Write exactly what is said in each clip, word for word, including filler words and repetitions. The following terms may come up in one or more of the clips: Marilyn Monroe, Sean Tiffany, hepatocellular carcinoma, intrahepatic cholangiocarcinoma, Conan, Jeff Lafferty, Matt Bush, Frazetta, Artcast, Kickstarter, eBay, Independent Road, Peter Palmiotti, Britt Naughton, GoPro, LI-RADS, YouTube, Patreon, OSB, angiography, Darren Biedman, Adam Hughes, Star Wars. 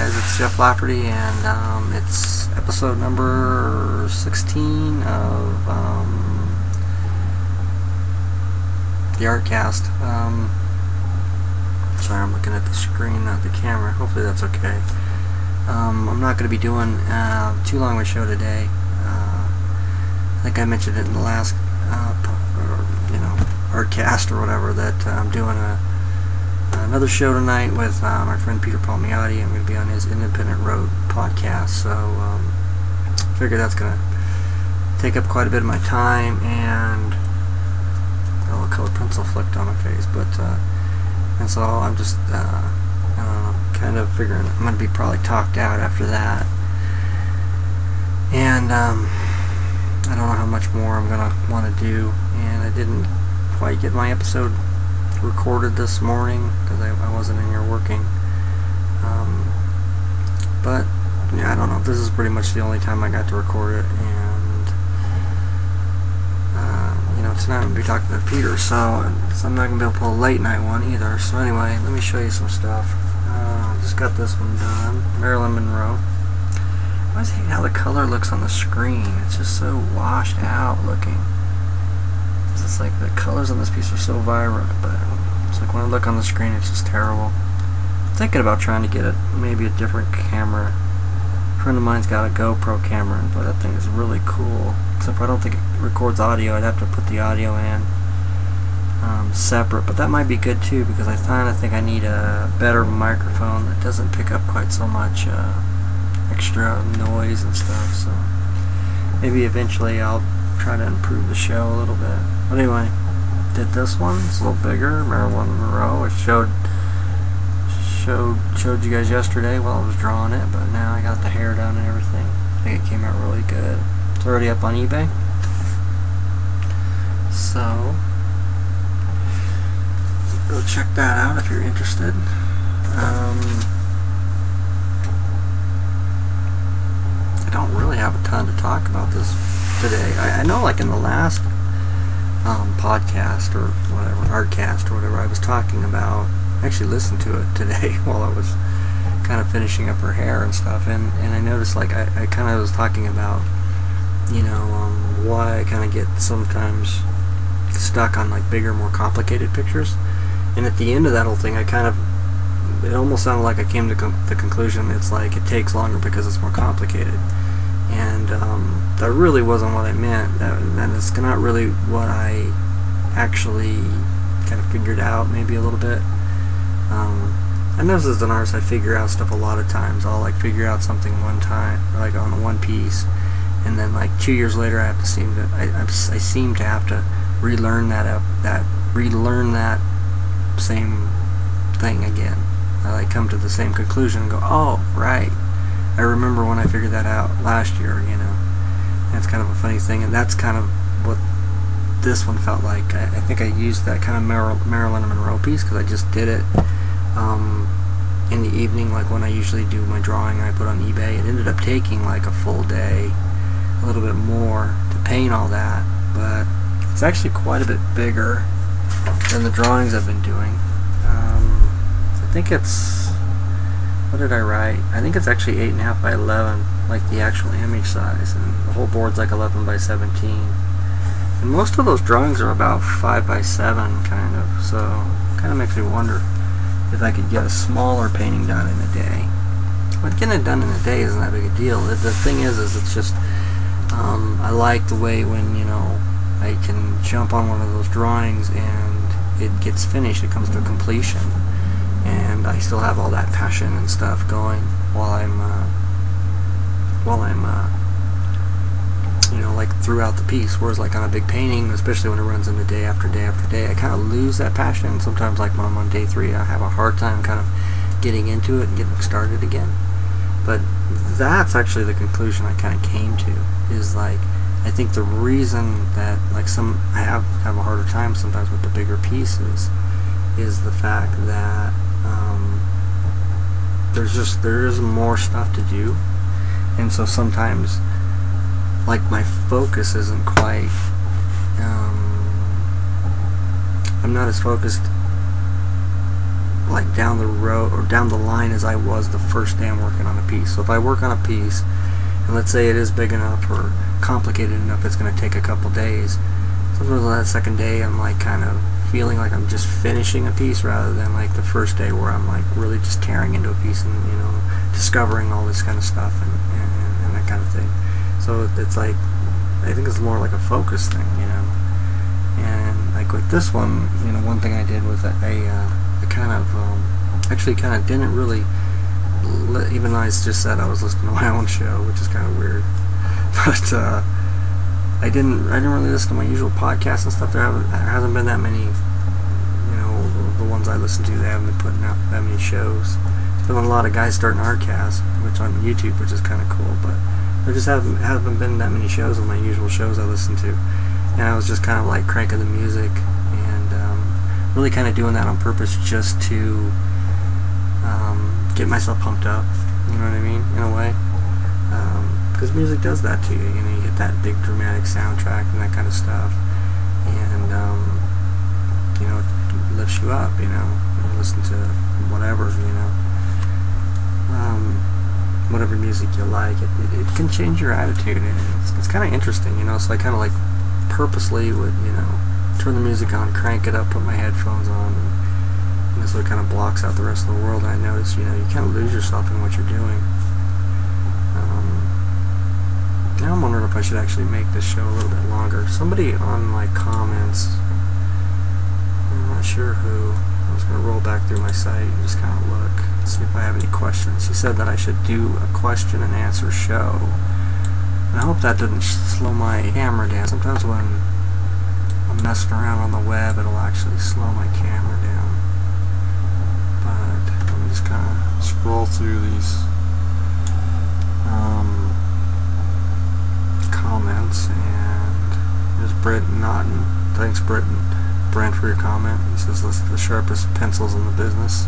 guys, it's Jeff Lafferty, and um, it's episode number sixteen of um, the Artcast. Um, sorry, I'm looking at the screen, not the camera. Hopefully that's okay. Um, I'm not going to be doing uh, too long of a show today. Uh, I think I mentioned it in the last uh, or, you know, Artcast or whatever, that uh, I'm doing a another show tonight with uh, my friend Peter Palmiotti. I'm going to be on his Independent Road podcast, so um, I figure that's going to take up quite a bit of my time, and got a little color pencil flicked on my face, but uh, and so I'm just uh, I don't know, kind of figuring I'm going to be probably talked out after that, and um, I don't know how much more I'm going to want to do, and I didn't quite get my episode recorded this morning because I, I wasn't in here working, um, but yeah, I don't know, this is pretty much the only time I got to record it, and uh, you know, tonight I'm going to be talking to Peter, so, so I'm not going to be able to pull a late night one either. So anyway, let me show you some stuff. I uh, just got this one done, Marilyn Monroe. I always hate how the color looks on the screen, it's just so washed out looking. It's like the colors on this piece are so vibrant, but it's like when I look on the screen, it's just terrible. I'm thinking about trying to get a maybe a different camera. A friend of mine's got a GoPro camera, but that thing is really cool. Except I don't think it records audio. I'd have to put the audio in um, separate, but that might be good too, because I kind of think I need a better microphone that doesn't pick up quite so much uh, extra noise and stuff. So maybe eventually I'll try to improve the show a little bit. But anyway, did this one. It's a little bigger. Marilyn Monroe. I showed showed showed you guys yesterday while I was drawing it, but now I got the hair done and everything. I think it came out really good. It's already up on eBay. So go check that out if you're interested. Um, I don't really have a ton to talk about this today. I, I know, like in the last Um, podcast or whatever, Artcast or whatever, I was talking about, I actually listened to it today while I was kind of finishing up her hair and stuff, and, and I noticed, like, I, I kind of was talking about, you know, um, why I kind of get sometimes stuck on, like, bigger, more complicated pictures, and at the end of that whole thing, I kind of, it almost sounded like I came to com- the conclusion, it's like, it takes longer because it's more complicated. And um, that really wasn't what I meant. That, that is not really what I actually kind of figured out, maybe a little bit. Um, I noticed as an artist, I figure out stuff a lot of times. I'll like figure out something one time, or, like on one piece, and then like two years later, I have to seem to I, I, I seem to have to relearn that up that relearn that same thing again. I like come to the same conclusion and go, oh right. I remember when I figured that out last year, you know. That's kind of a funny thing, and that's kind of what this one felt like. I, I think I used that kind of Mar- Marilyn Monroe piece because I just did it um, in the evening, like when I usually do my drawing. I put on eBay. It ended up taking like a full day, a little bit more to paint all that, but it's actually quite a bit bigger than the drawings I've been doing. Um, I think it's. What did I write? I think it's actually eight and a half by eleven, like the actual image size, and the whole board's like eleven by seventeen. And most of those drawings are about five by seven, kind of. So, it kind of makes me wonder if I could get a smaller painting done in a day. But getting it done in a day isn't that big a deal. The thing is, is it's just um, I like the way when you know I can jump on one of those drawings and it gets finished. It comes to completion. And I still have all that passion and stuff going while I'm, uh, while I'm, uh, you know, like throughout the piece. Whereas, like on a big painting, especially when it runs into day after day after day, I kind of lose that passion. Sometimes, like when I'm on day three, I have a hard time kind of getting into it and getting started again. But that's actually the conclusion I kind of came to. Is like, I think the reason that like some I have have a harder time sometimes with the bigger pieces is the fact that um, there's just there's more stuff to do, and so sometimes like my focus isn't quite um, I'm not as focused like down the road or down the line as I was the first day I'm working on a piece. So if I work on a piece and let's say it is big enough or complicated enough, it's going to take a couple days. Sometimes on that second day I'm like kind of feeling like I'm just finishing a piece rather than like the first day where I'm like really just tearing into a piece and, you know, discovering all this kind of stuff and, and, and that kind of thing. So it's like, I think it's more like a focus thing, you know. And like with this one, you know, one thing I did was that I, uh, I kind of um, actually kind of didn't really, even though I just said I was listening to my own show, which is kind of weird, but uh, I didn't I didn't really listen to my usual podcasts and stuff. There haven't there hasn't been that many, you know, the ones I listen to. They haven't been putting out that many shows. There's been a lot of guys starting hardcasts, which on YouTube, which is kind of cool, but there just haven't, haven't been that many shows on my usual shows I listen to. And I was just kind of like cranking the music and um, really kind of doing that on purpose just to um, get myself pumped up, you know what I mean, in a way. Because um, music does that to you, you know, you get that big dramatic soundtrack and that kind of stuff. And, um, you know, it lifts you up, you know, you listen to whatever, you know. Um... whatever music you like, it, it, it can change your attitude, and it's, it's kind of interesting, you know, so I kind of like purposely would, you know, turn the music on, crank it up, put my headphones on, and, you know, so it kind of blocks out the rest of the world, and I notice, you know, you kind of lose yourself in what you're doing. Um, now I'm wondering if I should actually make this show a little bit longer. Somebody on my comments, I'm not sure who, I was going to roll back through my site and just kind of look, see if I have any questions. He said that I should do a question and answer show. And I hope that didn't slow my camera down. Sometimes when I'm messing around on the web, it'll actually slow my camera down. But let me just kind of scroll through these um, comments. And there's Britt Naughton. Thanks, Britt. Brent, for your comment. He says, "This is the sharpest pencils in the business."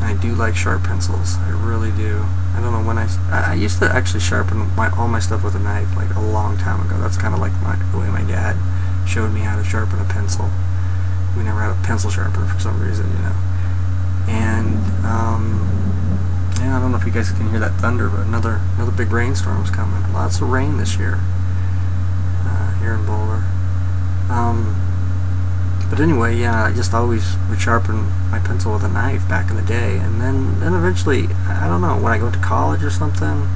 And I do like sharp pencils. I really do. I don't know when I... I, I used to actually sharpen my, all my stuff with a knife, like, a long time ago. That's kind of like my, the way my dad showed me how to sharpen a pencil. We never had a pencil sharpener for some reason, you know. And, um... yeah, I don't know if you guys can hear that thunder, but another, another big rainstorm's coming. Lots of rain this year. Uh, here in Boulder. Um... But anyway, yeah, I just always would sharpen my pencil with a knife back in the day. And then, then eventually, I don't know, when I go to college or something,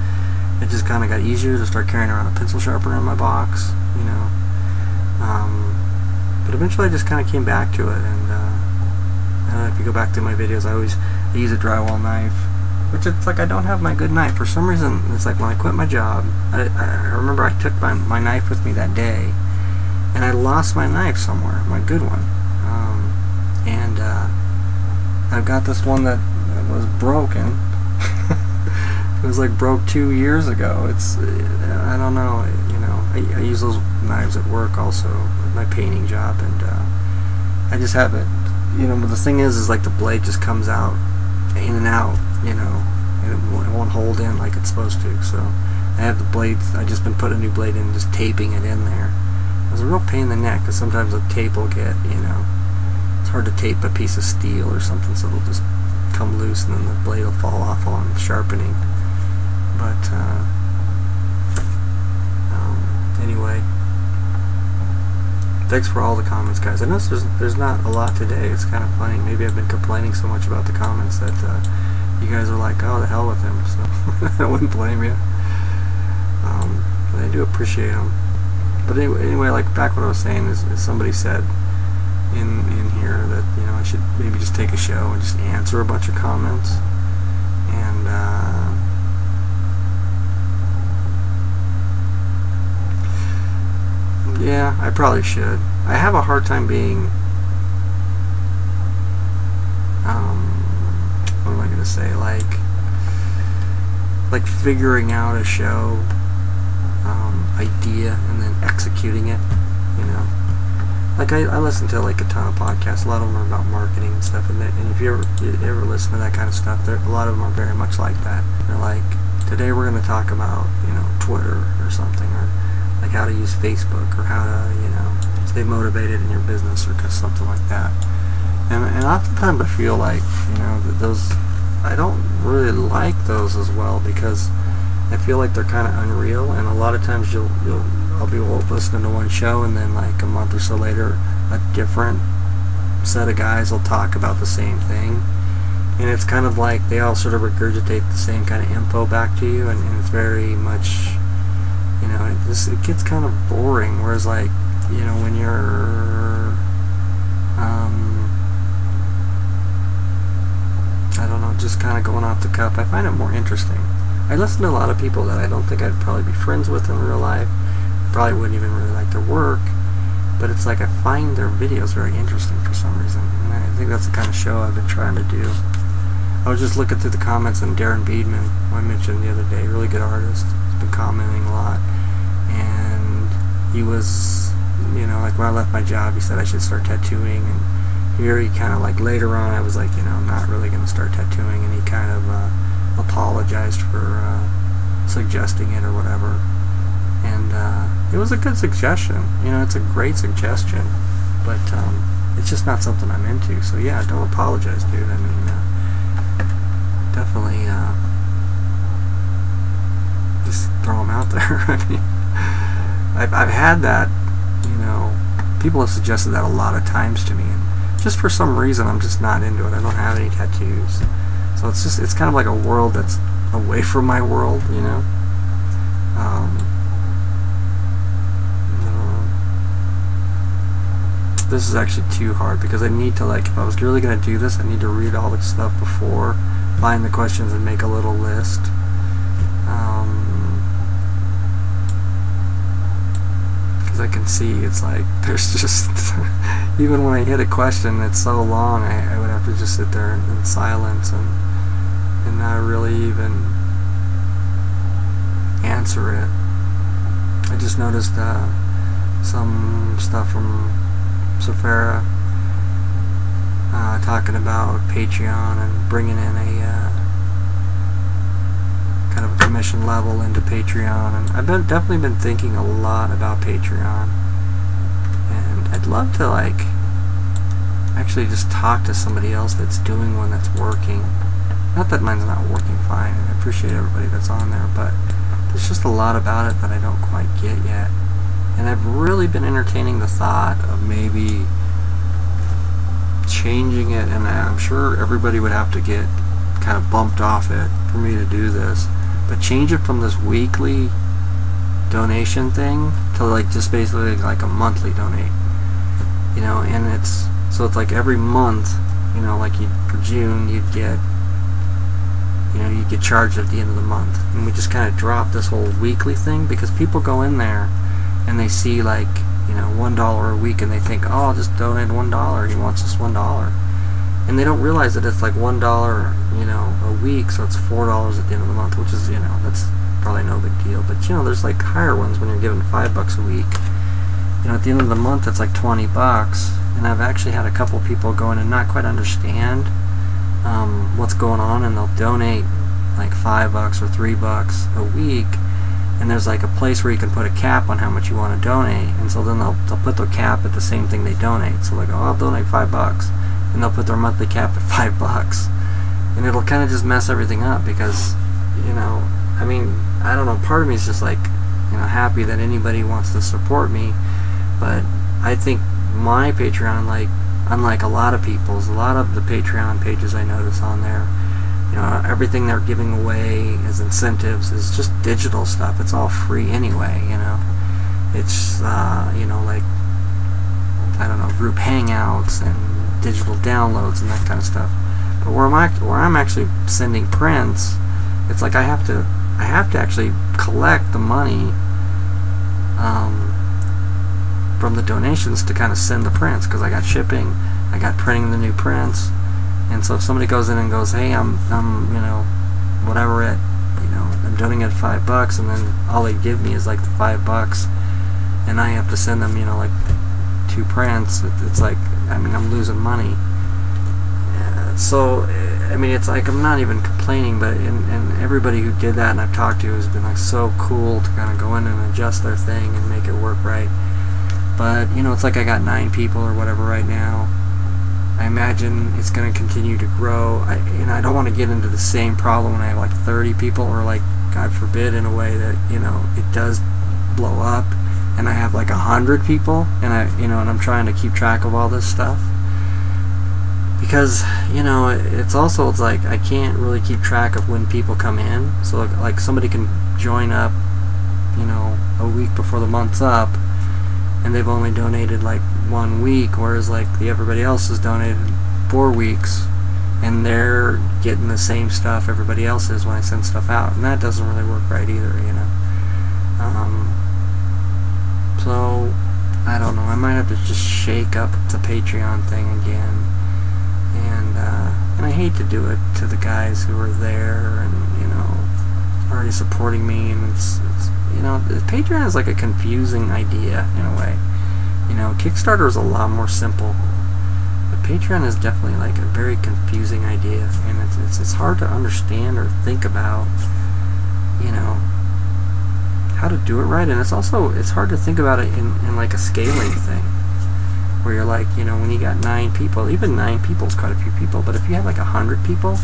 it just kind of got easier to start carrying around a pencil sharpener in my box, you know. Um, but eventually I just kind of came back to it. And uh, I don't know, if you go back to my videos, I always I use a drywall knife, which it's like I don't have my good knife. For some reason, it's like when I quit my job, I, I remember I took my, my knife with me that day. And I lost my knife somewhere, my good one. Um, and uh, I've got this one that was broken. It was like broke two years ago. It's, I don't know, you know. I, I use those knives at work also, with my painting job, and uh, I just have it. You know, but the thing is, is like the blade just comes out, in and out, you know. And it, it won't hold in like it's supposed to. So I have the blade, I just been putting a new blade in, just taping it in there. It's a real pain in the neck because sometimes the tape will get, you know, it's hard to tape a piece of steel or something, so it'll just come loose and then the blade will fall off while I'm sharpening. But, uh, um, anyway, thanks for all the comments, guys. I noticed there's, there's not a lot today. It's kind of funny. Maybe I've been complaining so much about the comments that uh, you guys are like, oh, the hell with him. So I wouldn't blame you. Um, but I do appreciate them. But anyway, anyway, like back what I was saying is, is somebody said in in here that, you know, I should maybe just take a show and just answer a bunch of comments. And uh, yeah, I probably should. I have a hard time being um, what am I gonna say? Like like figuring out a show. Um, idea and then executing it, you know. Like I, I listen to like a ton of podcasts. A lot of them are about marketing and stuff. And, they, and if you ever you ever listen to that kind of stuff, a lot of them are very much like that. They're like, today we're going to talk about, you know, Twitter or something, or like how to use Facebook or how to, you know, stay motivated in your business or something like that. and, and oftentimes I feel like, you know, that those, I don't really like those as well, because I feel like they're kind of unreal, and a lot of times you'll, you'll I'll be listening to one show, and then like a month or so later a different set of guys will talk about the same thing, and it's kind of like they all sort of regurgitate the same kind of info back to you, and, and it's very much, you know, it, just, it gets kind of boring, whereas like, you know, when you're um, I don't know, just kind of going off the cuff, I find it more interesting. I listen to a lot of people that I don't think I'd probably be friends with in real life, probably wouldn't even really like their work, but it's like I find their videos very interesting for some reason, and I think that's the kind of show I've been trying to do. I was just looking through the comments on Darren Biedman, who I mentioned the other day, really good artist, he's been commenting a lot, and he was, you know, like when I left my job, he said I should start tattooing, and here he kind of like later on, I was like, you know, I'm not really going to start tattooing, and he kind of uh, apologized for uh, suggesting it or whatever, and uh, it was a good suggestion, you know, it's a great suggestion, but um, it's just not something I'm into, so yeah, don't apologize, dude. I mean, uh, definitely uh, just throw them out there. I mean, I've, I've had that, you know, people have suggested that a lot of times to me, and just for some reason I'm just not into it. I don't have any tattoos, so it's just, it's kind of like a world that's away from my world, you know. Um, no. This is actually too hard, because I need to, like, if I was really going to do this, I need to read all the stuff before, find the questions and make a little list. Um, because I can see, it's like, there's just, even when I hit a question that's so long, I, I would have to just sit there in, in silence and and not really even answer it. I just noticed uh, some stuff from Safara uh, talking about Patreon and bringing in a uh, kind of a commission level into Patreon, and I've been definitely been thinking a lot about Patreon, and I'd love to like actually just talk to somebody else that's doing one that's working. Not that mine's not working fine, and I appreciate everybody that's on there, but there's just a lot about it that I don't quite get yet. And I've really been entertaining the thought of maybe changing it, and I'm sure everybody would have to get kind of bumped off it for me to do this, but change it from this weekly donation thing to like just basically like a monthly donate. You know, and it's, so it's like every month, you know, like you, for June, you'd get, you know, you get charged at the end of the month, and we just kind of drop this whole weekly thing, because people go in there and they see like, you know, one dollar a week, and they think, oh, I'll just donate one dollar. He wants just one dollar, and they don't realize that it's like one dollar, you know, a week, so it's four dollars at the end of the month, which is, you know, that's probably no big deal. But you know, there's like higher ones when you're giving five bucks a week. You know, at the end of the month, it's like twenty bucks, and I've actually had a couple people go in and not quite understand Um, what's going on, and they'll donate like five bucks or three bucks a week, and there's like a place where you can put a cap on how much you want to donate, and so then they'll, they'll put their cap at the same thing they donate, so they go, oh, I'll donate five bucks, and they'll put their monthly cap at five bucks, and it'll kind of just mess everything up, because, you know, I mean, I don't know, part of me is just like, you know, happy that anybody wants to support me, but I think my Patreon, like, unlike a lot of people's, a lot of the Patreon pages I notice on there, you know, everything they're giving away as incentives is just digital stuff. It's all free anyway, you know. It's, uh, you know, like, I don't know, group hangouts and digital downloads and that kind of stuff. But where I'm, act where I'm actually sending prints, it's like I have to, I have to actually collect the money, um, from the donations to kind of send the prints, because I got shipping, I got printing the new prints, and so if somebody goes in and goes, hey, I'm, I'm, you know, whatever it, you know, I'm donating at five bucks, and then all they give me is like the five bucks, and I have to send them, you know, like two prints. It, it's like, I mean, I'm losing money. Uh, so, I mean, it's like I'm not even complaining, but and and everybody who did that and I've talked to has been like so cool to kind of go in and adjust their thing and make it work right. But, you know, it's like I got nine people or whatever right now. I imagine it's going to continue to grow. I, and I don't want to get into the same problem when I have like thirty people, or like, God forbid, in a way that, you know, it does blow up and I have like a hundred people, and I, you know, and I'm trying to keep track of all this stuff, because, you know, it's also, it's like I can't really keep track of when people come in. So like, like somebody can join up, you know, a week before the month's up, and they've only donated like one week, whereas like the everybody else has donated four weeks, and they're getting the same stuff everybody else is when I send stuff out, and that doesn't really work right either, you know. Um, so I don't know, I might have to just shake up the Patreon thing again, and uh, and I hate to do it to the guys who are there and, you know, already supporting me, and it's, it's you know, Patreon is like a confusing idea in a way. You know, Kickstarter is a lot more simple, but Patreon is definitely like a very confusing idea, and it's it's, it's hard to understand or think about, you know, how to do it right. And it's also, it's hard to think about it in, in like a scaling thing, where you're like, you know, when you got nine people, even nine people is quite a few people, but if you had like a hundred people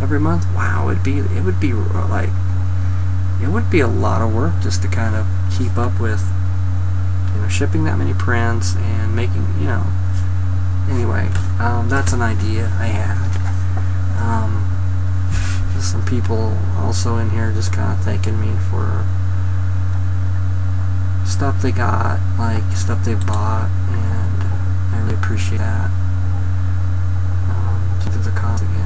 every month, wow, it'd be it would be like it would be a lot of work just to kind of keep up with, you know, shipping that many prints and making, you know, anyway, um, that's an idea I had. Um, there's some people also in here just kind of thanking me for stuff they got, like stuff they bought, and I really appreciate that. Um, through the comments again.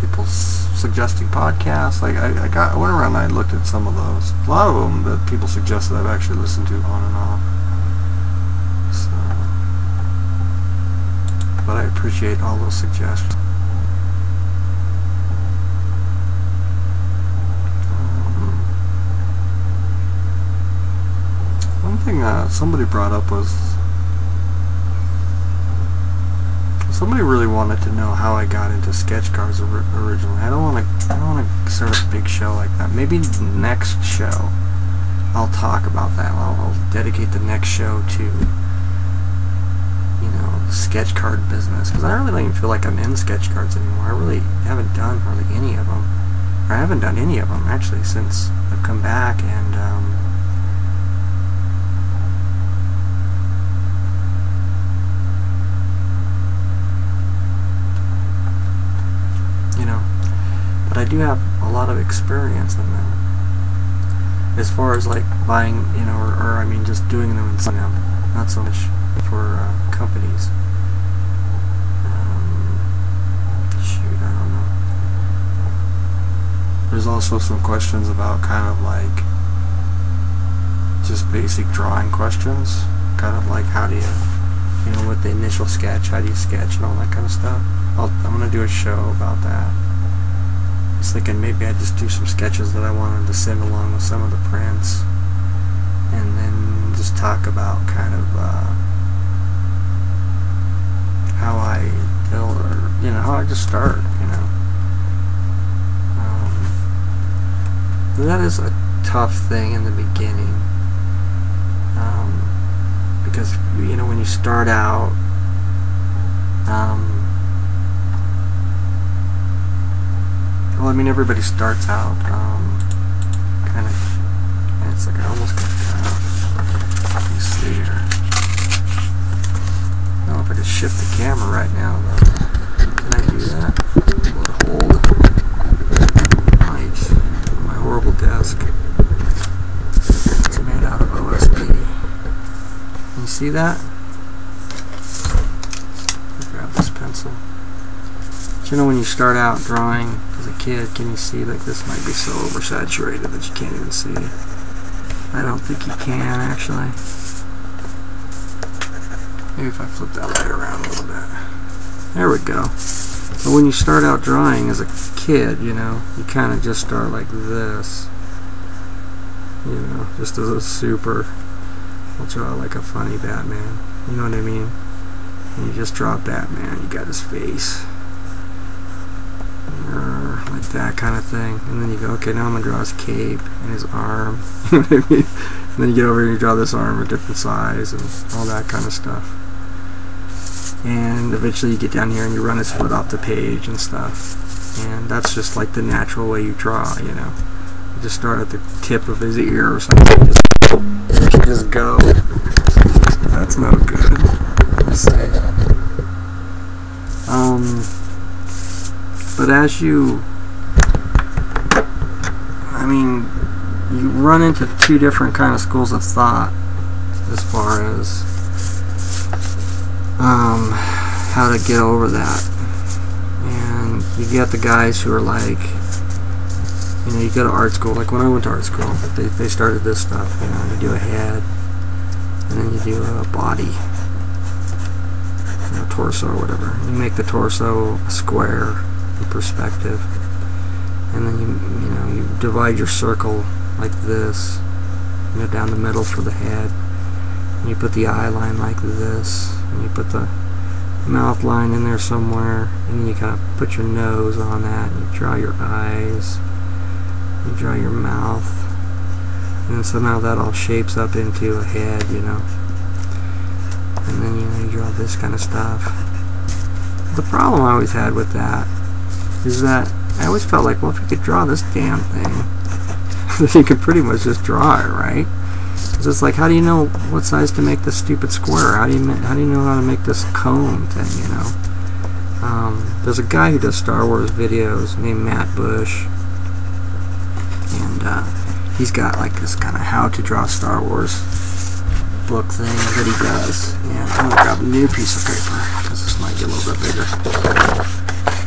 People suggesting podcasts, like I, I got, I went around and I looked at some of those. A lot of them that people suggested I've actually listened to on and off. So, but I appreciate all those suggestions. Um, one thing uh, somebody brought up was, somebody really wanted to know how I got into sketch cards or originally. I don't want to. I don't want to start a big show like that. Maybe the next show, I'll talk about that. I'll, I'll dedicate the next show to, you know, the sketch card business, because I really don't even feel like I'm in sketch cards anymore. I really haven't done hardly any of them. Or I haven't done any of them actually since I've come back, and um, I do have a lot of experience in them, as far as like buying, you know, or, or I mean just doing them and selling them, not so much for uh, companies. Um, shoot, I don't know. There's also some questions about kind of like just basic drawing questions, kind of like how do you, you know, with the initial sketch, how do you sketch and all that kind of stuff. I'll, I'm going to do a show about that. I was thinking maybe I'd just do some sketches that I wanted to send along with some of the prints, and then just talk about kind of uh, how I build, or, you know, how I just start, you know. Um, that is a tough thing in the beginning, um, because, you know, when you start out, um, well, I mean, everybody starts out um, kind of. It's like I almost got it out. Let me see here. I don't know if I could shift the camera right now, though. Can I do that? Will it hold? Right. My horrible desk. It's made out of O S B. Can you see that? Let me grab this pencil. Do you know when you start out drawing as a kid, can you see, like, this might be so oversaturated that you can't even see. I don't think you can, actually. Maybe if I flip that light around a little bit. There we go. So when you start out drawing as a kid, you know, you kind of just start like this. You know, just as a super. I'll draw like a funny Batman. You know what I mean? And you just draw Batman, you got his face. Or like that kind of thing, and then you go, okay, now I'm gonna draw his cape and his arm. You know what I mean? And then you get over here and you draw this arm a different size and all that kind of stuff. And eventually you get down here and you run his foot off the page and stuff. And that's just like the natural way you draw, you know. You just start at the tip of his ear or something. Just, you just go. That's no good. Let's see. Um, but as you, I mean, you run into two different kind of schools of thought as far as um, how to get over that. And you get the guys who are like, you know, you go to art school, like when I went to art school, they, they started this stuff, you know, you do a head, and then you do a body, you know, torso or whatever. You make the torso a square in perspective, and then you, you know, you divide your circle like this, you know, down the middle for the head, and you put the eye line like this, and you put the mouth line in there somewhere, and then you kind of put your nose on that, and you draw your eyes, you draw your mouth, and then somehow that all shapes up into a head, you know. And then, you know, you draw this kind of stuff. The problem I always had with that is that I always felt like, well, if you could draw this damn thing, then you could pretty much just draw it, right? Because it's like, how do you know what size to make this stupid square? How do you how do you know how to make this cone thing, you know? Um, there's a guy who does Star Wars videos named Matt Bush. And uh, he's got like this kind of how to draw Star Wars book thing that he does. And I'm going to grab a new piece of paper because this might get a little bit bigger.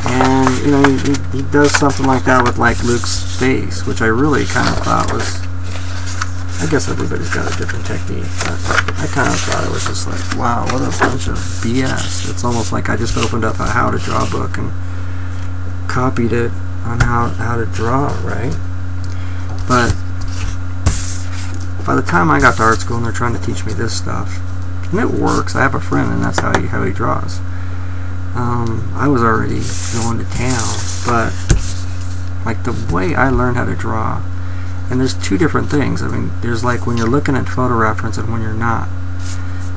And, you know, he, he does something like that with, like, Luke's face, which I really kind of thought was, I guess everybody's got a different technique, but I kind of thought it was just like, wow, what a bunch of B S. It's almost like I just opened up a how to draw book and copied it on how, how to draw, right? But by the time I got to art school and they're trying to teach me this stuff, and it works, I have a friend and that's how he, how he draws. Um, I was already going to town, but like the way I learned how to draw, and there's two different things. I mean, there's like when you're looking at photo reference and when you're not.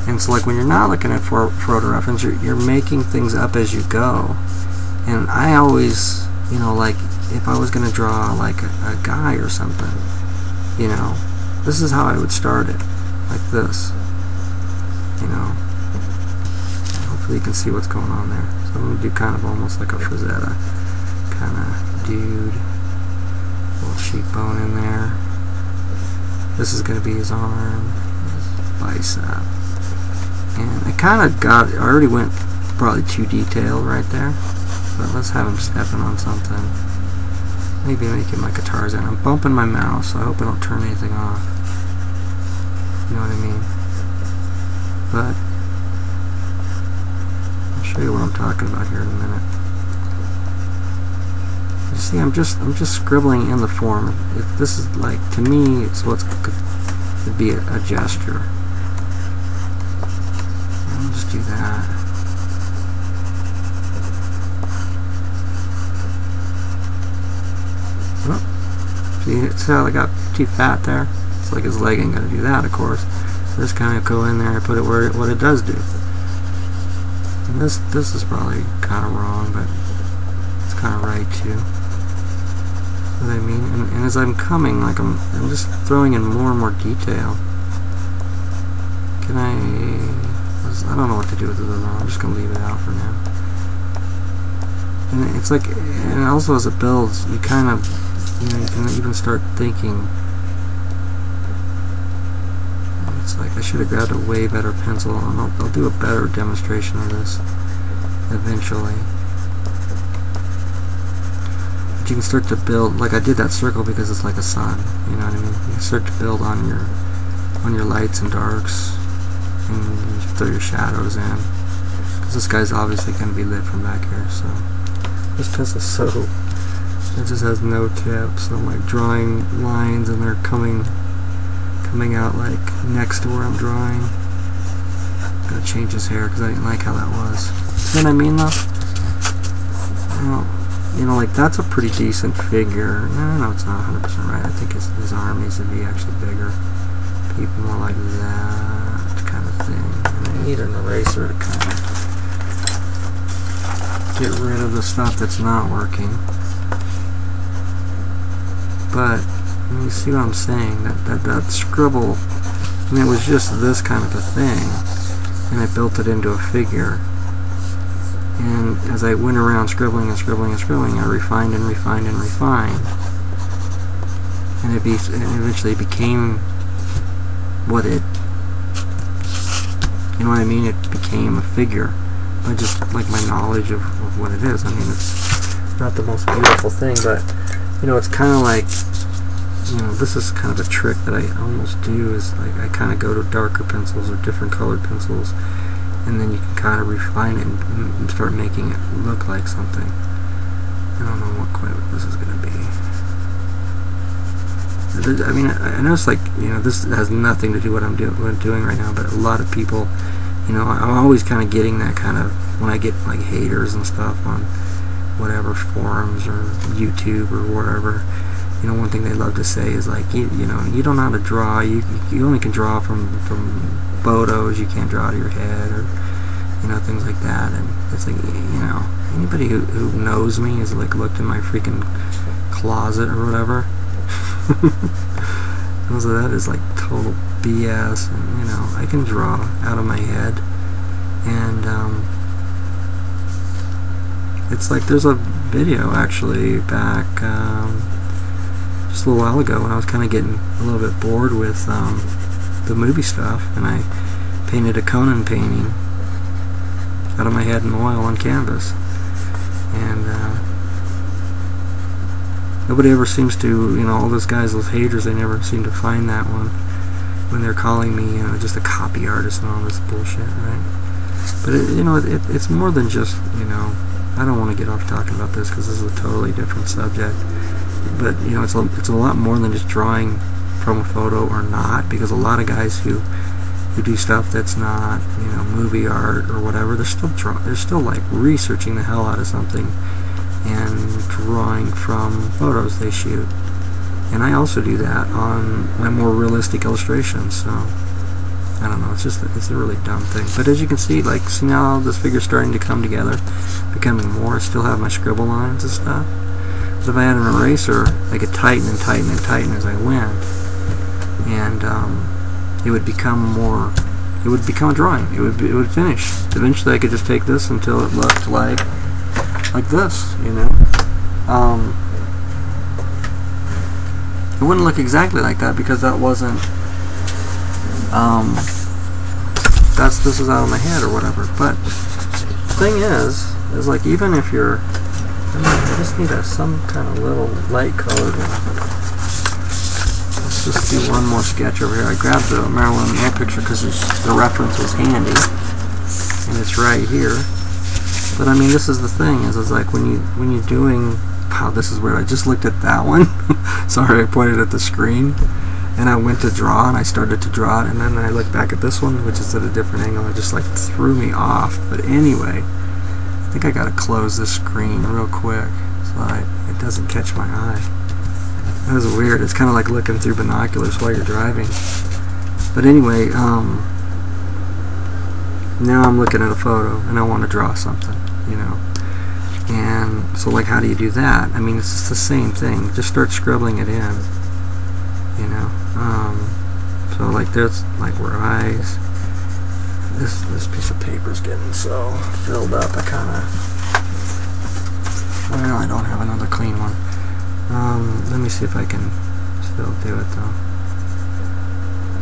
And so like when you're not looking at for, photo reference, you're, you're making things up as you go. And I always, you know, like if I was going to draw like a, a guy or something, you know, this is how I would start it, like this, you know. You can see what's going on there. So I'm going to do kind of almost like a Frazetta kind of dude. Little cheekbone in there. This is going to be his arm. His bicep. And I kind of got, I already went probably too detailed right there. But let's have him stepping on something. Maybe making my guitars in. I'm bumping my mouse, so I hope I don't turn anything off. You know what I mean? But show you what I'm talking about here in a minute. You see, I'm just I'm just scribbling in the form. If this is like, to me, it's what's could be a, a gesture. I'll just do that. Oh, see, see how I got too fat there? It's like his leg ain't gonna do that, of course. So just kind of go in there and put it where it, what it does do. This this is probably kind of wrong, but it's kind of right too. You know what I mean? And, and as I'm coming, like I'm, I'm just throwing in more and more detail. Can I? I don't know what to do with this one. I'm just gonna leave it out for now. And it's like, and also as it builds, you kind of, you know, you can even start thinking. It's like I should have grabbed a way better pencil, and I'll, I'll do a better demonstration of this eventually. But you can start to build, like I did that circle because it's like a sun, you know what I mean? You can start to build on your on your lights and darks, and you throw your shadows in. Because this guy's obviously going to be lit from back here, so. This pencil's so, it just has no tip, so I'm like drawing lines and they're coming coming out like next to where I'm drawing. I'm gonna change his hair because I didn't like how that was. You know what I mean though? Well, you know, like that's a pretty decent figure. No, no, it's not one hundred percent right. I think his, his arm needs to be actually bigger. keep them all like that kind of thing. I need an eraser to kind of get rid of the stuff that's not working. But you see what I'm saying? That that, that scribble, and it was just this kind of a thing, and I built it into a figure. And as I went around scribbling and scribbling and scribbling, I refined and refined and refined. And it, be, it eventually became what it, you know what I mean? It became a figure. But just like my knowledge of, of what it is. I mean, it's not the most beautiful thing, but you know, it's kind of like, you know, this is kind of a trick that I almost do, is like I kind of go to darker pencils or different colored pencils, and then you can kind of refine it and start making it look like something. I don't know what quite what this is going to be. I mean, I notice, like, you know, this has nothing to do with what I'm, do what I'm doing right now, but a lot of people, you know, I'm always kind of getting that kind of, when I get, like, haters and stuff on whatever forums or YouTube or whatever, you know, one thing they love to say is, like, you, you know, you don't know how to draw, you, you only can draw from, from photos, you can't draw out of your head, or, you know, things like that. And it's like, you know, anybody who, who knows me has, like, looked in my freaking closet or whatever. So that is, like, total B S, and, you know, I can draw out of my head, and, um, it's like, there's a video, actually, back, um, just a little while ago, when I was kind of getting a little bit bored with, um, the movie stuff, and I painted a Conan painting out of my head in oil on canvas, and uh, nobody ever seems to, you know, all those guys, those haters, they never seem to find that one when they're calling me, you know, just a copy artist and all this bullshit, right? But it, you know, it, it's more than just, you know, I don't want to get off talking about this because this is a totally different subject, but, you know, it's a, it's a lot more than just drawing from a photo or not, because a lot of guys who who do stuff that's not, you know, movie art or whatever, they're still draw they're still like researching the hell out of something and drawing from photos they shoot. And I also do that on my more realistic illustrations. So I don't know, it's just it's a really dumb thing. But as you can see, like, see now this figure's starting to come together, becoming more. I still have my scribble lines and stuff. But if I had an eraser, I could tighten and tighten and tighten as I went. And um, it would become more. It would become a drawing. It would. Be, it would finish. Eventually, I could just take this until it looked like, like this. You know, um, it wouldn't look exactly like that because that wasn't. Um, that's this is out of my head or whatever. But the thing is, is like even if you're, I, mean, I just need a, some kind of little light colored one. Let's just do one more sketch over here. I grabbed the Marilyn Monroe picture because the reference was handy, and it's right here. But I mean, this is the thing: is it's like when you when you're doing. Wow, this is weird. I just looked at that one. Sorry, I pointed at the screen, and I went to draw, and I started to draw it, and then I looked back at this one, which is at a different angle, and it just like threw me off. But anyway, I think I gotta close this screen real quick so I, it doesn't catch my eye. That was weird. It's kind of like looking through binoculars while you're driving. But anyway, um, now I'm looking at a photo and I want to draw something, you know. And so, like, how do you do that? I mean, it's just the same thing. Just start scribbling it in, you know. Um, so, like, there's like where eyes. This this piece of paper's getting so filled up. I kind of. Well, I don't have another clean one. Um, let me see if I can still do it though.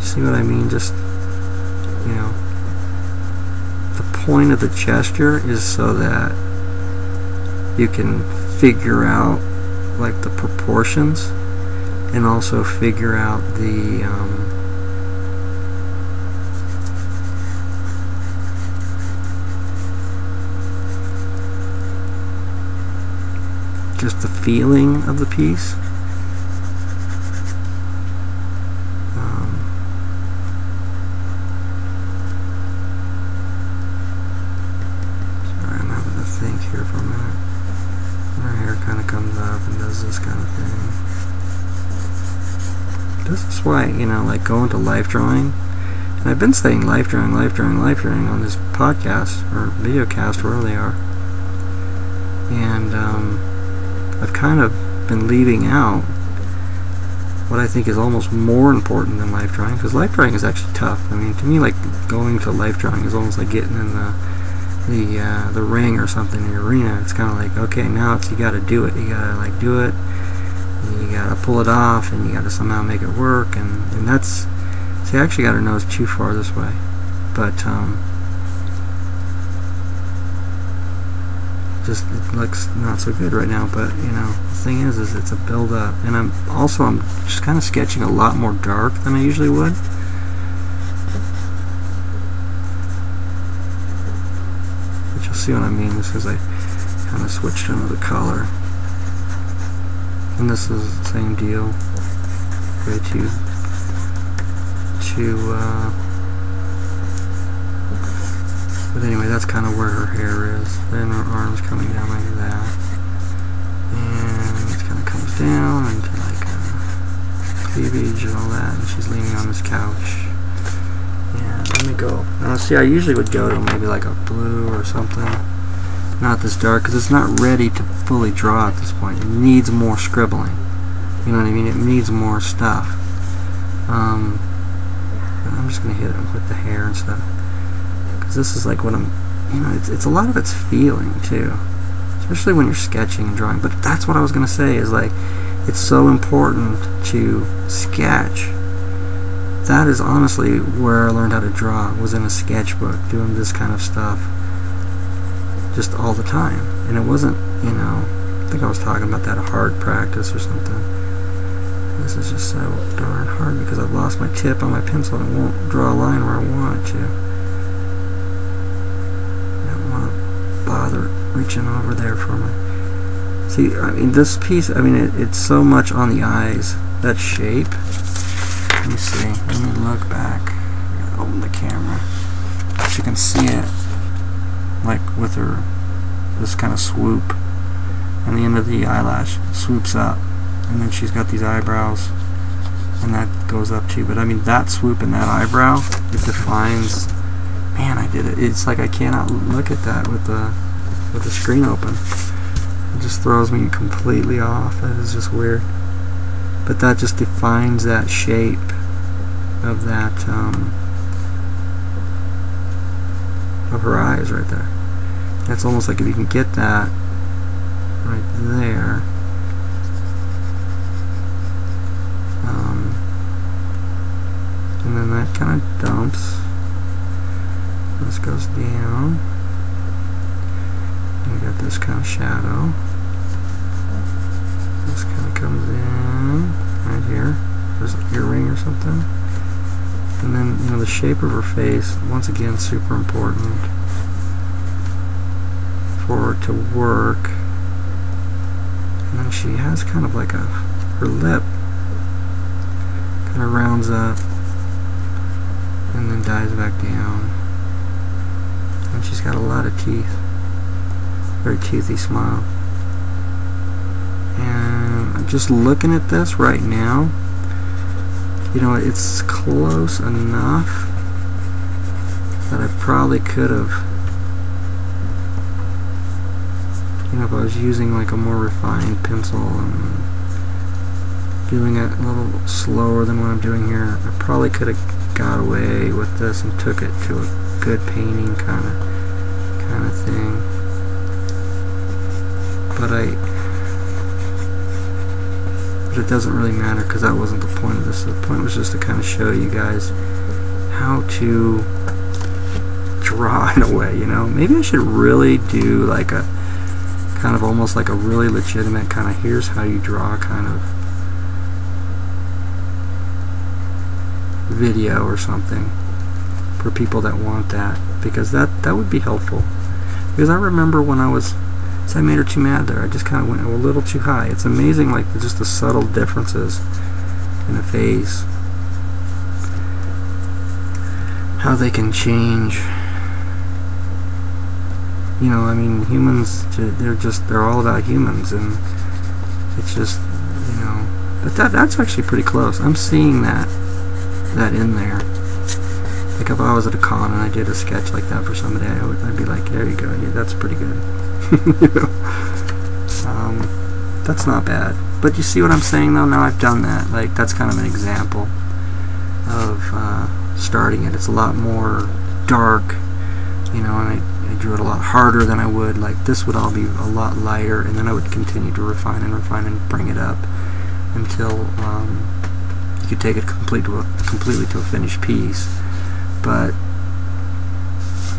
See what I mean? Just, you know, the point of the gesture is so that you can figure out, like, the proportions, and also figure out the, um, just the feeling of the piece. Um, sorry, I'm having to think here for a minute. Her hair kind of comes up and does this kind of thing. This is why, you know, like going to life drawing, and I've been saying life drawing, life drawing, life drawing on this podcast or videocast, wherever they are, and um, I've kind of been leaving out what I think is almost more important than life drawing, because life drawing is actually tough. I mean, to me, like going to life drawing is almost like getting in the the uh, the ring or something in the arena. It's kind of like, okay, now it's you got to do it. You got to like do it. And you got to pull it off, and you got to somehow make it work. And and that's see, I actually got her nose too far this way, but um, just it looks not so good right now. But you know, the thing is, is it's a build up, and I'm also I'm just kind of sketching a lot more dark than I usually would. But you'll see what I mean. This is because I kind of switched to another color, and this is the same deal. Gray tube to. Uh, But anyway, that's kind of where her hair is. Then her arm's coming down like that. And it kind of comes down into like a cleavage and all that. And she's leaning on this couch. Yeah, let me go. Now, see, I usually would go to maybe like a blue or something. Not this dark, because it's not ready to fully draw at this point. It needs more scribbling. You know what I mean? It needs more stuff. Um, I'm just going to hit it with the hair and stuff. This is like what I'm, you know, it's, it's a lot of it's feeling too, especially when you're sketching and drawing. But that's what I was going to say is like, it's so important to sketch. That is honestly where I learned how to draw, was in a sketchbook, doing this kind of stuff just all the time. And it wasn't, you know, I think I was talking about that hard practice or something. This is just so darn hard because I've lost my tip on my pencil and won't draw a line where I want it to. Bother reaching over there for me. See, I mean, this piece, I mean, it, it's so much on the eyes. That shape. Let me see. Let me look back. I gotta open the camera. She can see it. Like with her, this kind of swoop. And the end of the eyelash swoops up. And then she's got these eyebrows. And that goes up too. But I mean, that swoop and that eyebrow, it defines. Man, I did it. It's like I cannot look at that with the with the screen open. It just throws me completely off. That is just weird. But that just defines that shape of that um, of her eyes right there. That's almost like if you can get that right there. Um, and then that kind of dumps. This goes down. You got this kind of shadow. This kind of comes in right here. There's an earring or something. And then, you know, the shape of her face, once again, super important for it to work. And then she has kind of like a, her lip kind of rounds up and then dives back down. And she's got a lot of teeth. Very toothy smile. And I'm just looking at this right now. You know, it's close enough that I probably could have, you know, if I was using like a more refined pencil and doing it a little slower than what I'm doing here, I probably could have got away with this and took it to a good painting kind of kind of thing. But I but it doesn't really matter because that wasn't the point of this. The point was just to kind of show you guys how to draw in a way, you know. Maybe I should really do like a kind of almost like a really legitimate kind of here's how you draw kind of video or something. For people that want that, because that that would be helpful. Because I remember when I was, so I made her too mad there. I just kind of went a little too high. It's amazing, like just the subtle differences in a face, how they can change. You know, I mean, humans. They're just they're all about humans, and it's just you know But that that's actually pretty close. I'm seeing that that in there. Like if I was at a con and I did a sketch like that for somebody, I would, I'd be like, there you go, dude, that's pretty good. You know? Um, that's not bad. But you see what I'm saying though? Now I've done that. Like that's kind of an example of uh, starting it. It's a lot more dark, you know, and I, I drew it a lot harder than I would. Like this would all be a lot lighter, and then I would continue to refine and refine and bring it up until um, you could take it complete to a, completely to a finished piece. But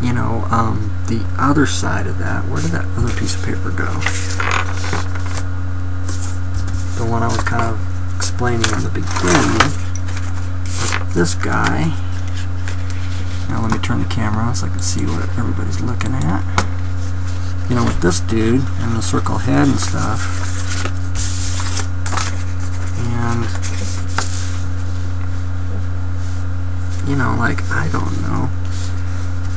you know, um, the other side of that, where did that other piece of paper go? The one I was kind of explaining in the beginning, this guy. Now let me turn the camera on so I can see what everybody's looking at. You know, with this dude and the circle head and stuff, and you know, like I don't know.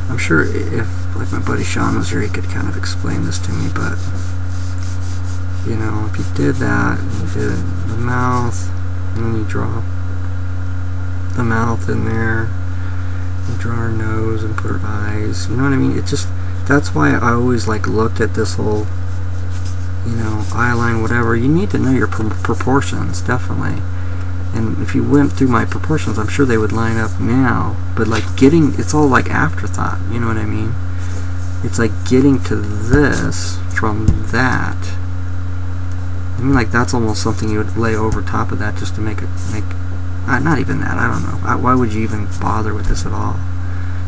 I'm sure if like my buddy Sean was here, he could kind of explain this to me, but you know, if you did that, and you did the mouth, and then you draw the mouth in there, you draw her nose and put her eyes, you know what I mean? It just, that's why I always like looked at this whole, you know, eye line, whatever. You need to know your pr proportions, definitely. And if you went through my proportions, I'm sure they would line up now, but like getting, it's all like afterthought, you know what I mean? It's like getting to this from that. I mean, like that's almost something you would lay over top of that just to make it, make, uh, not even that, I don't know. I, why would you even bother with this at all?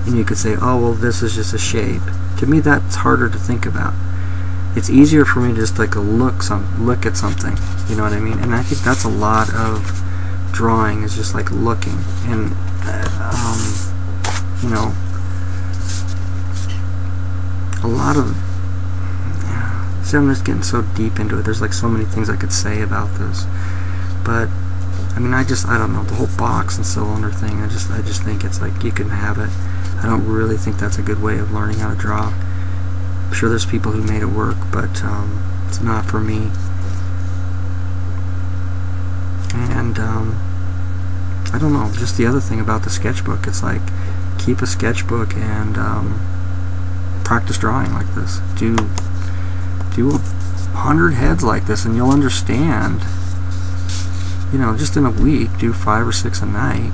And you could say, oh, well, this is just a shape. To me, that's harder to think about. It's easier for me to just like look some, look at something, you know what I mean? And I think that's a lot of drawing, is just like looking. And, uh, um, you know, a lot of, see, I'm just getting so deep into it. There's like so many things I could say about this, but I mean, I just I don't know, the whole box and cylinder thing. I just I just think it's like you can have it. I don't really think that's a good way of learning how to draw. I'm sure there's people who made it work, but um, it's not for me. And um, I don't know. Just the other thing about the sketchbook. It's like keep a sketchbook and um, practice drawing like this. Do. Do a hundred heads like this and you'll understand. You know, just in a week, do five or six a night,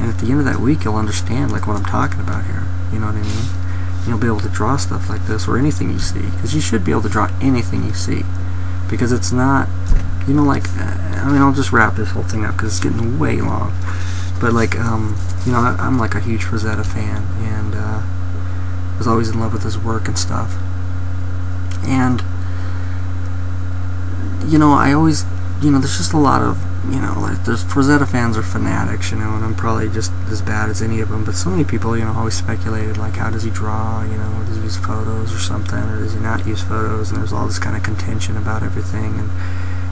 and at the end of that week you'll understand like what I'm talking about here. You know what I mean? And you'll be able to draw stuff like this or anything you see, because you should be able to draw anything you see, because it's not, you know, like, I mean, I'll just wrap this whole thing up because it's getting way long, but like, um, you know, I, I'm like a huge Frazetta fan, and uh, was always in love with his work and stuff. And, you know, I always, you know, there's just a lot of, you know, like, there's Frazetta fans are fanatics, you know, and I'm probably just as bad as any of them, but so many people, you know, always speculated, like, how does he draw, you know, or does he use photos or something, or does he not use photos, and there's all this kind of contention about everything, and,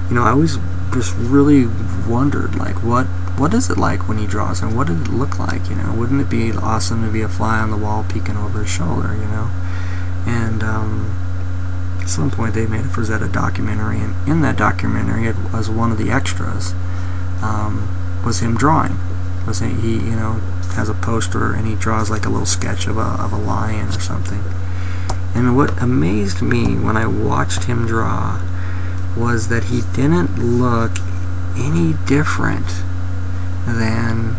you know, I always just really wondered, like, what, what is it like when he draws, and what did it look like, you know? Wouldn't it be awesome to be a fly on the wall peeking over his shoulder, you know? And, um... at some point they made a Frazetta documentary, and in that documentary, it was one of the extras, um, was him drawing. Was he, he, you know, has a poster and he draws like a little sketch of a, of a lion or something. And what amazed me when I watched him draw was that he didn't look any different than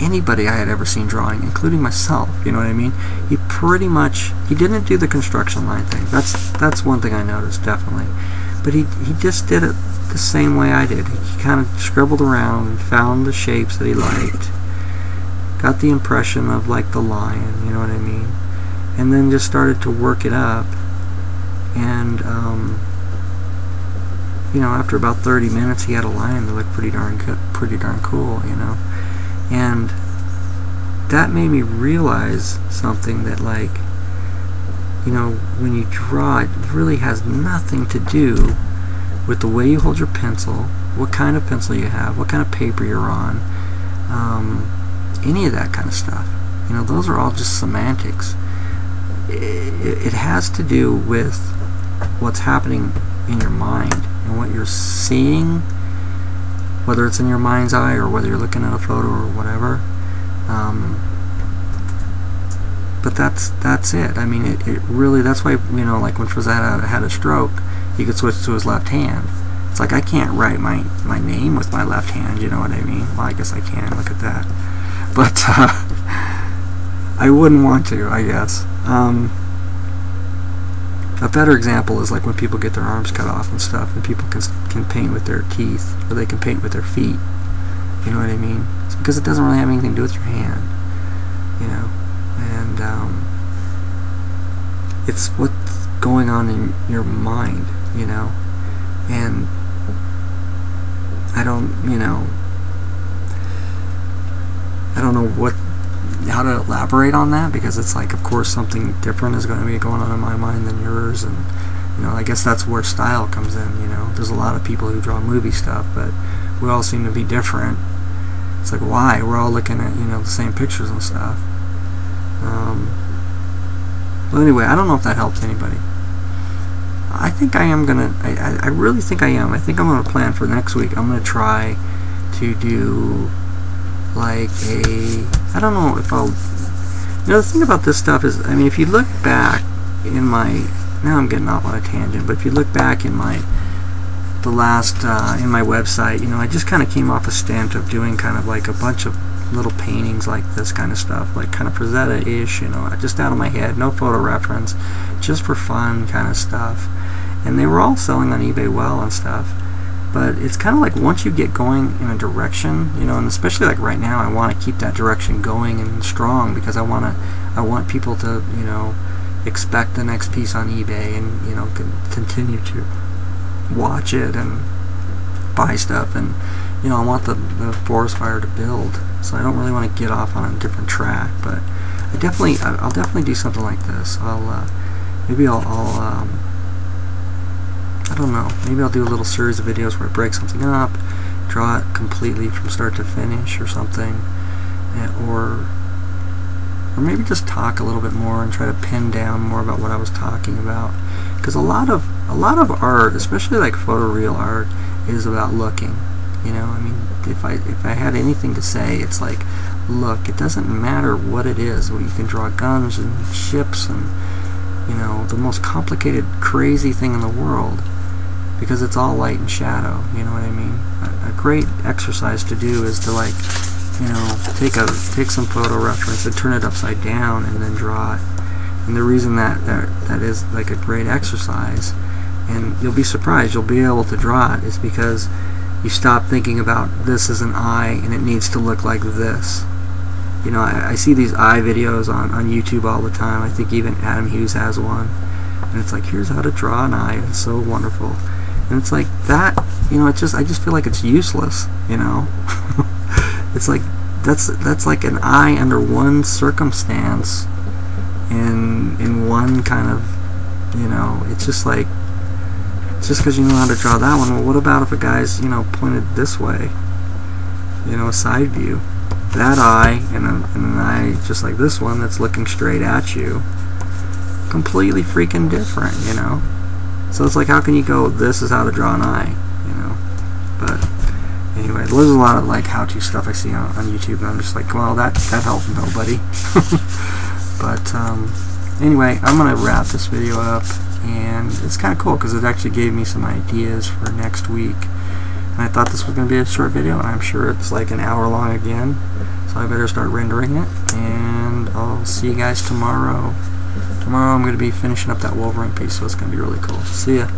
anybody I had ever seen drawing, including myself, you know what I mean? He pretty much, he didn't do the construction line thing, that's that's one thing I noticed, definitely, but he, he just did it the same way I did. He kind of scribbled around and found the shapes that he liked, got the impression of like the lion, you know what I mean, and then just started to work it up, and um, you know, after about thirty minutes he had a lion that looked pretty darn good, pretty darn cool, you know. And that made me realize something, that like, you know, when you draw, it really has nothing to do with the way you hold your pencil, what kind of pencil you have, what kind of paper you're on, um, any of that kind of stuff. You know, those are all just semantics. It, it has to do with what's happening in your mind and what you're seeing whether it's in your mind's eye or whether you're looking at a photo or whatever. Um, but that's that's it. I mean, it, it really, that's why, you know, like when Frazetta had a stroke, he could switch to his left hand. It's like, I can't write my, my name with my left hand, you know what I mean? Well, I guess I can, look at that. But uh, I wouldn't want to, I guess. Um, a better example is like when people get their arms cut off and stuff, and people can, can paint with their teeth, or they can paint with their feet, you know what I mean? It's because it doesn't really have anything to do with your hand, you know? And um, it's what's going on in your mind, you know? And I don't, you know, I don't know what, how to elaborate on that, because it's like, of course, something different is going to be going on in my mind than yours, and, you know, I guess that's where style comes in, you know. There's a lot of people who draw movie stuff, but we all seem to be different. It's like, why? We're all looking at, you know, the same pictures and stuff. Um, but anyway, I don't know if that helps anybody. I think I am gonna. I, I really think I am. I think I'm gonna plan for next week. I'm gonna try to do like a. I don't know if I'll. You know, the thing about this stuff is, I mean, if you look back in my. Now I'm getting off on a tangent, but if you look back in my, the last uh, in my website, you know, I just kind of came off a stint of doing kind of like a bunch of little paintings like this kind of stuff, like kind of Frazetta-ish, you know, just out of my head, no photo reference, just for fun kind of stuff. And they were all selling on eBay well and stuff. But it's kind of like once you get going in a direction, you know, and especially like right now, I want to keep that direction going and strong, because I want to, I want people to, you know, expect the next piece on eBay and, you know, continue to watch it and buy stuff. And, you know, I want the, the forest fire to build. So I don't really want to get off on a different track, but I definitely, I'll definitely do something like this. I'll, uh, maybe I'll, I'll um, I don't know, maybe I'll do a little series of videos where I break something up, draw it completely from start to finish or something, and, or, or maybe just talk a little bit more and try to pin down more about what I was talking about. Because a lot of, a lot of art, especially like photoreal art, is about looking. You know, I mean, if I if I had anything to say, it's like, look, it doesn't matter what it is. Well, you can draw guns and ships and, you know, the most complicated, crazy thing in the world, because it's all light and shadow. You know what I mean? A, a great exercise to do is to, like, you know, take a take some photo reference and turn it upside down and then draw it. And the reason that that, that is like a great exercise, and you'll be surprised, you'll be able to draw it, is because you stop thinking about this as an eye and it needs to look like this. You know, I, I see these eye videos on, on YouTube all the time. I think even Adam Hughes has one. And it's like, here's how to draw an eye. It's so wonderful. And it's like that, you know, it's just, I just feel like it's useless, you know. It's like, that's that's like an eye under one circumstance in, in one kind of, you know, it's just like, just because you know how to draw that one, well, what about if a guy's, you know, pointed this way? You know, a side view. That eye and, a, and an eye just like this one that's looking straight at you. Completely freaking different, you know? So it's like, how can you go, this is how to draw an eye, you know? But, anyway, there's a lot of, like, how-to stuff I see on, on YouTube, and I'm just like, well, that, that helped nobody. But, um, anyway, I'm going to wrap this video up. And it's kind of cool because it actually gave me some ideas for next week. And I thought this was going to be a short video, and I'm sure it's like an hour long again. So I better start rendering it. And I'll see you guys tomorrow. Tomorrow I'm going to be finishing up that Wolverine piece, so it's going to be really cool. See ya.